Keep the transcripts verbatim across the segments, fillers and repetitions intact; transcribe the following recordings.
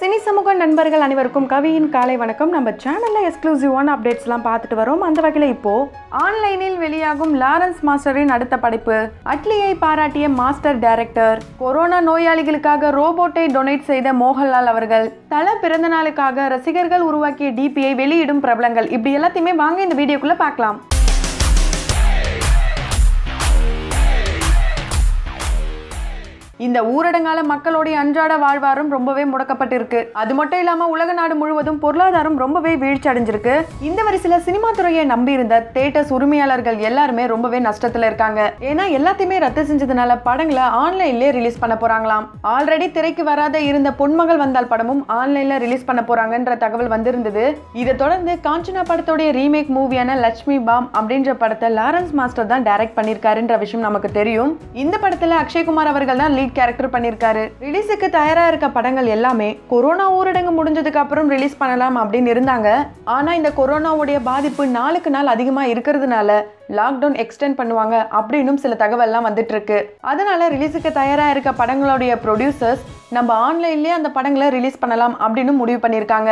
Cine சமூக நண்பர்கள் அனைவருக்கும் கவியின் காலை வணக்கம். நம்ம சேனலில் எக்ஸ்க்ளூசிவான அப்டேட்ஸ்லாம் பார்த்துட்டு வரோம். அந்த வகையில் இப்போது ஆன்லைனில் வெளியாகும் லாரன்ஸ் மாஸ்டரின் அடுத்த படைப்பு. அட்லியை பாராட்டிய மாஸ்டர் டைரக்டர். கொரோனா நோயாளிகளுக்காக ரோபோட்டை டொனேட் செய்த மோகன்லால் அவர்கள். தல பிறந்த நாளுக்காக ரசிகர்கள் உருவாக்கிய டிபியை வெளியிடும் பிரபலங்கள். இப்படி எல்லாத்தையுமே வாங்க இந்த வீடியோக்குள்ளே பார்க்கலாம். இந்த ஊரடங்கால மக்களுடைய அன்றாட வாழ்வாரம் ரொம்பவே முடக்கப்பட்டிருக்கு. அது மட்டும் இல்லாம உலக நாடு முழுவதும் பொருளாதாரம் ரொம்பவே வீழ்ச்சி அடைஞ்சிருக்கு. இந்த வரிசையில சினிமா துறையை நம்பி இருந்த தியேட்டர்ஸ் உரிமையாளர்கள் எல்லாருமே ரொம்பவே நஷ்டத்துல இருக்காங்க. ஏன்னா எல்லாத்தையுமே ரத்து செஞ்சதுனால படங்களை ஆன்லைன்ல ரிலீஸ் பண்ண போறாங்களாம். ஆல்ரெடி திரைக்கு வராத இருந்த பொன்மகள் வந்தால் படமும் ஆன்லைன்ல ரிலீஸ் பண்ண போறாங்கன்ற தகவல் வந்திருந்தது. இதை தொடர்ந்து காஞ்சனா படத்தோடைய ரீமேக் மூவியான லட்சுமி பாம் அப்படின்ற படத்தை லாரன்ஸ் மாஸ்டர் தான் டைரக்ட் பண்ணிருக்காருன்ற விஷயம் நமக்கு தெரியும். இந்த படத்துல அக்ஷய்குமார் அவர்கள் தான் கேரக்டர் பண்ணிருக்காரு. ரிலீஸுக்கு தயாரா இருக்க படங்கள் எல்லாமே கொரோனா ஊரடங்கு முடிஞ்சதுக்கு அப்புறம் ரிலீஸ் பண்ணலாம் அப்படின்னு இருந்தாங்க. ஆனா இந்த கொரோனாவுடைய பாதிப்பு நாளுக்கு நாள் அதிகமா இருக்கிறதுனால லாக்டவுன் எக்ஸ்டெண்ட் பண்ணுவாங்க அப்படின்னும் சில தகவல்லாம் வந்துட்டு இருக்கு. அதனால ரிலீஸுக்கு தயாரா இருக்க படங்களுடைய ப்ரொடியூசர்ஸ் நம்ம ஆன்லைன்லயே அந்த படங்களை ரிலீஸ் பண்ணலாம் அப்படின்னு முடிவு பண்ணிருக்காங்க.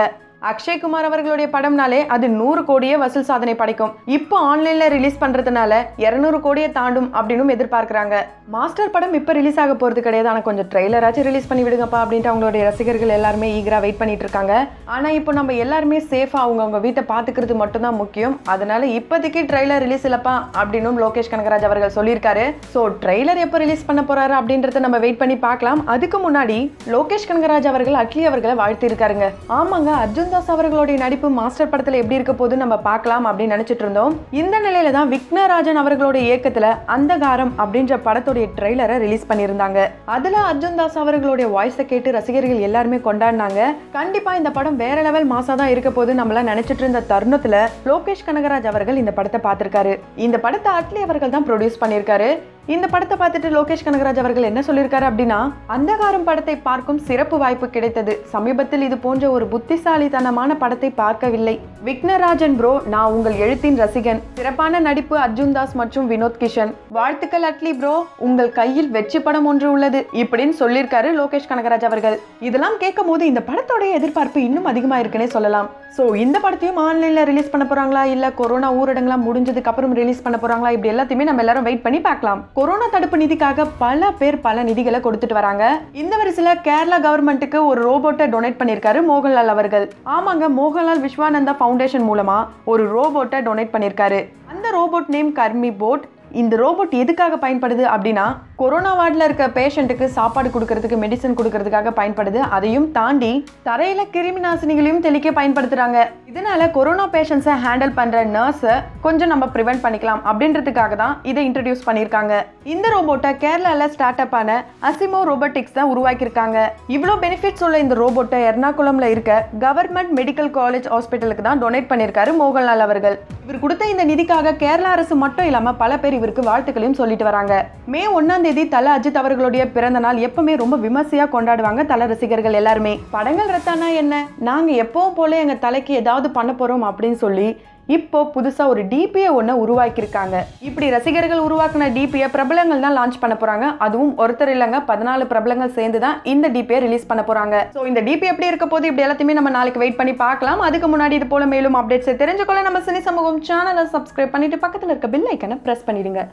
அக்ஷய்குமார் அவர்களுடைய படம்னாலே அது நூறு கோடியே வசூல் சாதனை படைக்கும். இப்போ ஆன்லைன்ல ரிலீஸ் பண்றதுனால இருநூறு கோடியை தாண்டும் அப்படின்னு எதிர்பார்க்கிறாங்க. மாஸ்டர் படம் இப்போ ரிலீஸ் ஆக போறது கிடையாது, ஆனால் கொஞ்சம் ட்ரெய்லராச்சும் ரிலீஸ் பண்ணி விடுங்கப்பா அப்படின்ட்டு அவங்களுடைய ரசிகர்கள் எல்லாருமே ஈகரா வெயிட் பண்ணிட்டு இருக்காங்க. ஆனா இப்போ நம்ம எல்லாருமே சேஃபா அவங்க அவங்க வீட்டை பாத்துக்கிறது மட்டும் தான் முக்கியம். அதனால இப்போதைக்கு ட்ரெய்லர் ரிலீஸ் இல்லப்பா அப்படின்னு லோகேஷ் கனகராஜ் அவர்கள் சொல்லியிருக்காரு. ஸோ ட்ரெய்லர் எப்போ ரிலீஸ் பண்ண போறாரு அப்படின்றத நம்ம வெயிட் பண்ணி பார்க்கலாம். அதுக்கு முன்னாடி லோகேஷ் கனகராஜ் அவர்கள் அட்லி அவர்களை வாழ்த்தி இருக்காருங்க. ஆமாங்க, அர்ஜுன் தாஸ் அவர்களுடைய நடிப்பு மாஸ்டர் படத்துல எப்படி இருக்க போது நம்ம பார்க்கலாம் அப்படின்னு நினைச்சிட்டு இருந்தோம். இந்த நிலையில தான் விக்னராஜன் அவர்களுடைய இயக்கத்துல அந்தகாரம் அப்படின்ற படத்தோட ட்ரெய்லரை ரிலீஸ் பண்ணியிருந்தாங்க. அதுல அர்ஜுன் தாஸ் அவர்களுடைய வாய்ஸை கேட்டு ரசிகர்கள் எல்லாருமே கொண்டாடினாங்க. கண்டிப்பா இந்த படம் வேற லெவல் மாசா தான் இருக்க போது நம்மள நினைச்சிட்டு இருந்த தருணத்துல லோகேஷ் கனகராஜ் அவர்கள் இந்த படத்தை பார்த்திருக்காரு. இந்த படத்தை அட்லி அவர்கள் தான் ப்ரொடியூஸ் பண்ணியிருக்காரு. இந்த படத்தை பார்த்துட்டு லோகேஷ் கனகராஜ் அவர்கள் என்ன சொல்லியிருக்காரு அப்படின்னா, அந்தகாரம் படத்தை பார்க்கும் சிறப்பு வாய்ப்பு கிடைத்தது. சமீபத்தில் இது போன்ற ஒரு புத்திசாலித்தனமான படத்தை பார்க்கவில்லை. விக்னராஜன் ப்ரோ, நான் உங்கள் எழுத்தின் ரசிகன். சிறப்பான நடிப்பு அர்ஜுன் தாஸ் மற்றும் வினோத் கிஷன். வாழ்த்துக்கள் அட்லி ப்ரோ, உங்கள் கையில் வெற்றி படம் ஒன்று உள்ளது இப்படின்னு சொல்லியிருக்காரு லோகேஷ் கனகராஜ் அவர்கள். இதெல்லாம் கேட்கும் போது இந்த படத்தோடைய எதிர்பார்ப்பு இன்னும் அதிகமா இருக்குன்னே சொல்லலாம். ஸோ இந்த படத்தையும் ஆன்லைன்ல ரிலீஸ் பண்ண போறாங்களா இல்ல கொரோனா ஊரடங்கெல்லாம் முடிஞ்சதுக்கு அப்புறம் ரிலீஸ் பண்ண போறாங்களா, இப்படி எல்லாத்தையுமே நம்ம எல்லாரும் வெயிட் பண்ணி பார்க்கலாம். கொரோனா தடுப்பு நிதிக்காக பல பேர் பல நிதிகளை கொடுத்துட்டு வராங்க. இந்த வரிசையில கேரளா கவர்மெண்ட்டுக்கு ஒரு ரோபோட்டை டொனேட் பண்ணியிருக்காரு மோகன்லால் அவர்கள். ஆமாங்க, மோகன்லால் விஸ்வானந்தா ஃபவுண்டேஷன் மூலமா ஒரு ரோபோட்டை டொனேட் பண்ணியிருக்காரு. அந்த ரோபோட் நேம் கர்மி-ரோபோட். இந்த ரோபோட் எதுக்காக பயன்படுது அப்படின்னா, கொரோனா வார்டில் இருக்க பேஷண்ட்டுக்கு சாப்பாடு கொடுக்கறதுக்கு மெடிசன் கொடுக்கறதுக்காக பயன்படுது. அதையும் தாண்டி தரையில கிருமி நாசினிகளையும் தெளிக்க பயன்படுத்துறாங்க. இதனால கொரோனா பேஷண்ட்ஸை ஹேண்டில் பண்ற நர்ஸை கொஞ்சம் நம்ம ப்ரிவென்ட் பண்ணிக்கலாம் அப்படின்றதுக்காக தான் இதை இன்ட்ரடியூஸ் பண்ணியிருக்காங்க. இந்த ரோபோட்டை கேரளால ஸ்டார்ட் அப் ஆன அசிமோ ரோபோட்டிக்ஸ் தான் உருவாக்கியிருக்காங்க. இவ்வளோ பெனிஃபிட்ஸ் உள்ள இந்த ரோபோட்டை எர்ணாகுளம்ல இருக்க கவர்மெண்ட் மெடிக்கல் காலேஜ் ஹாஸ்பிட்டலுக்கு தான் டொனேட் பண்ணியிருக்காரு மோகன்லால் அவர்கள். இவர் கொடுத்த இந்த நிதிக்காக கேரளா அரசு மட்டும் இல்லாம பல பேர் இவருக்கு வாழ்த்துக்களையும் சொல்லிட்டு வராங்க. மே ஒன்னாம் தேதி தல அஜித் அவர்களுடைய பிறந்த நாள் எப்பவுமே ரொம்ப விமர்சையா கொண்டாடுவாங்க தல ரசிகர்கள் எல்லாருமே. படங்கள் ரத்தானா என்ன, நாங்க எப்பவும் போல எங்க தலைக்கு ஏதாவது பண்ண போறோம் அப்படின்னு சொல்லி இப்போ புதுசா ஒரு டிபியை ஒன்று உருவாக்கியிருக்காங்க. இப்படி ரசிகர்கள் உருவாக்கின டிபியை பிரபலங்கள் தான் லான்ச் பண்ண போறாங்க. அதுவும் ஒருத்தர் இல்லைங்க, பதினாலு பிரபலங்கள் சேர்ந்து தான் இந்த டிபியை ரிலீஸ் பண்ண போறாங்க. ஸோ இந்த டிபி எப்படி இருக்க போது, இப்படி எல்லாத்தையுமே நம்ம நாளைக்கு வெயிட் பண்ணி பார்க்கலாம். அதுக்கு முன்னாடி இது போல மேலும் அப்டேட்ஸை தெரிஞ்சுக்கொள்ள நம்ம சினி சமூகம் சேனலை சப்ஸ்கிரைப் பண்ணிட்டு பக்கத்தில் இருக்க பெல் ஐக்கனை ப்ரெஸ் பண்ணிடுங்க.